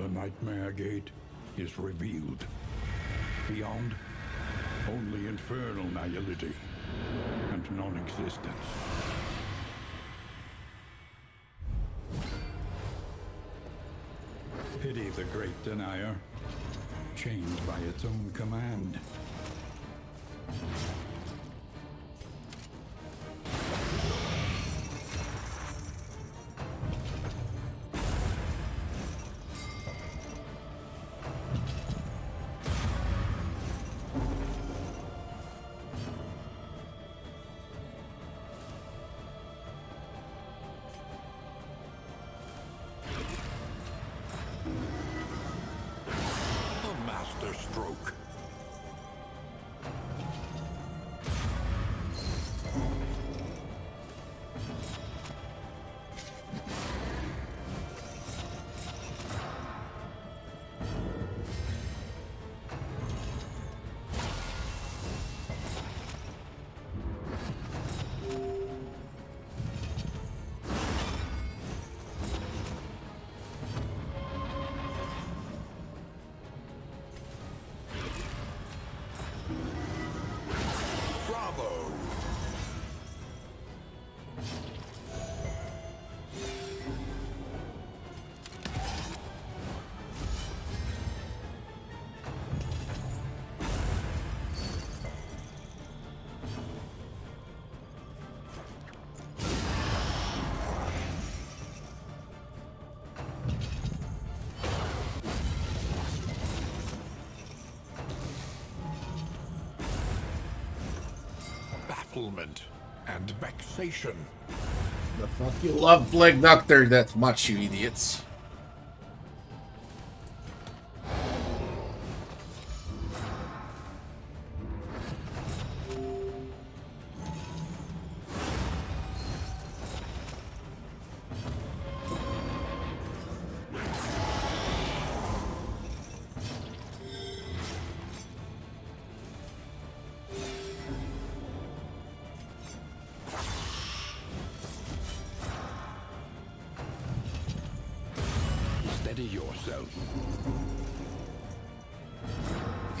The Nightmare Gate is revealed. Beyond, only infernal nihility and non-existence. Pity the great denier, chained by its own command. Stroke. And vexation. The fuck you love Black Doctor that much, you idiots.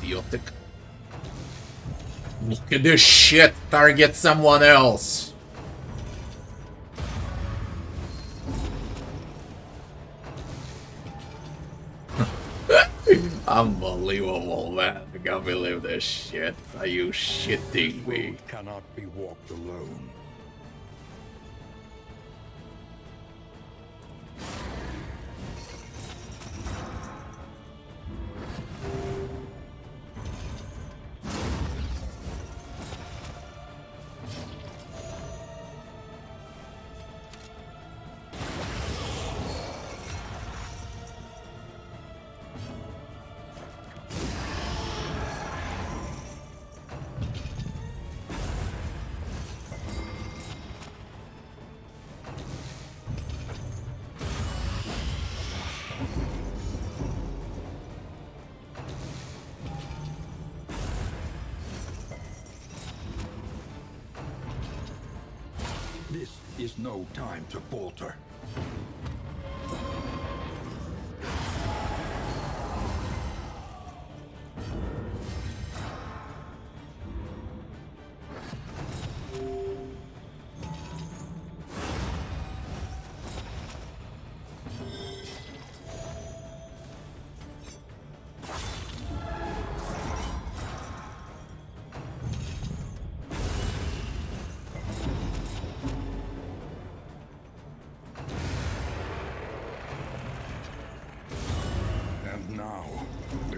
Idiotic. Look at this shit. Target someone else. Unbelievable, man. I can't believe this shit. Are you shitting me? You cannot be walked alone. Is no time to falter.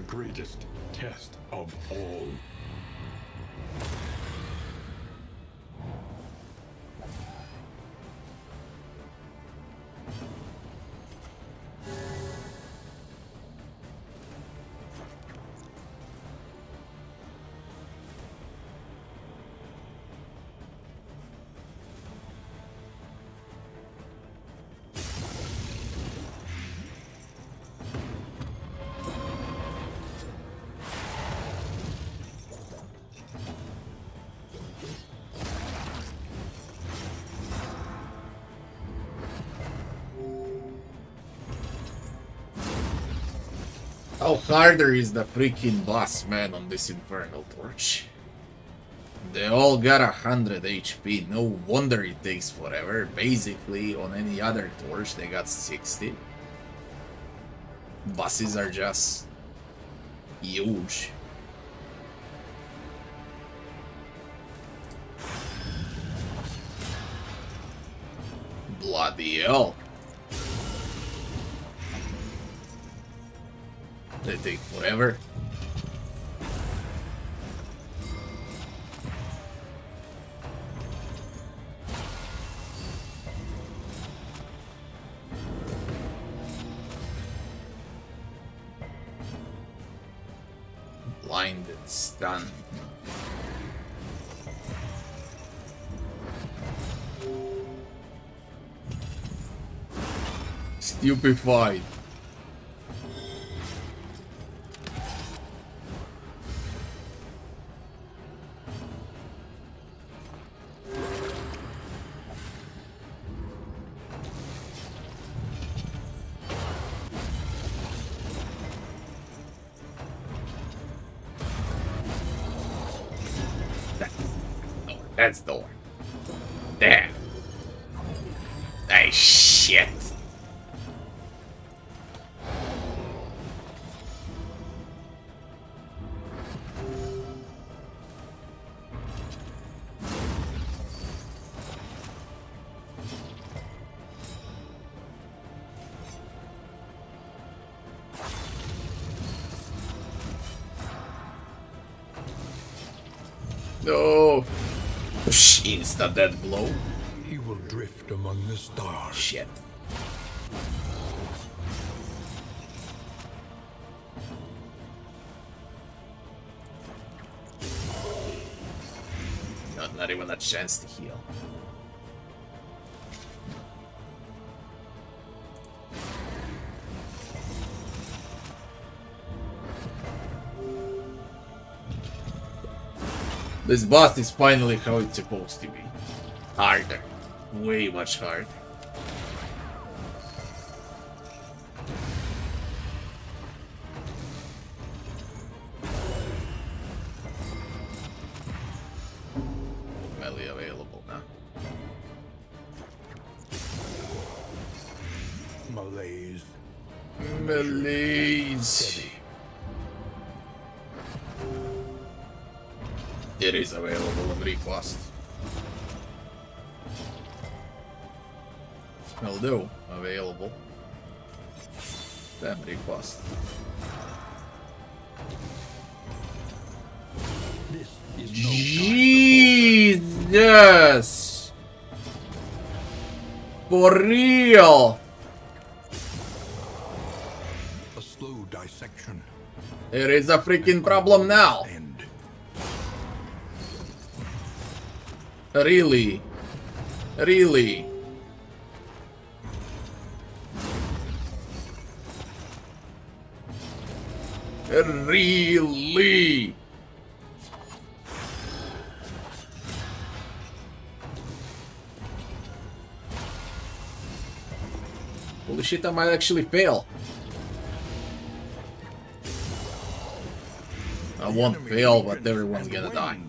Greatest test of all. How harder is the freaking boss man on this Infernal Torch? They all got 100 HP, no wonder it takes forever. Basically, on any other torch they got 60. Bosses are just huge. Bloody hell. They take forever. Blinded, stunned. Stupefied. That's the one. There. Hey, shit. No. Insta dead blow. He will drift among the stars. Shit. Not even a chance to heal. This boss is finally how it's supposed to be. Harder. Way much harder. Melee available now. Malaise. Malaise. It is available on request. Although available. Then request. This is no Jesus! For real! A slow dissection. There is a freaking problem now. Really? Really? Really? Holy shit, I might actually fail. I won't fail, but everyone's gonna die.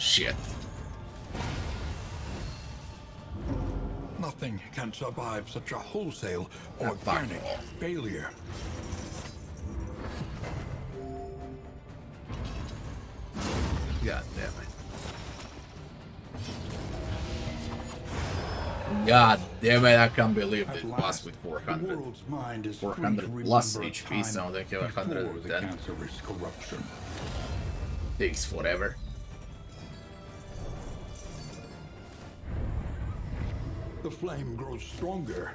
Shit. Nothing can survive such a wholesale organic failure. God damn it. God damn it, I can't believe this boss with 400 plus HP, so they have 110. Takes forever. The flame grows stronger.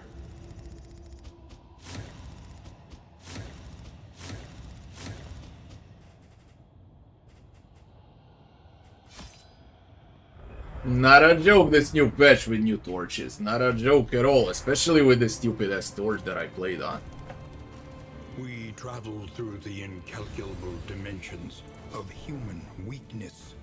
Not a joke, this new patch with new torches. Not a joke at all, especially with the stupid-ass torch that I played on. We travel through the incalculable dimensions of human weakness.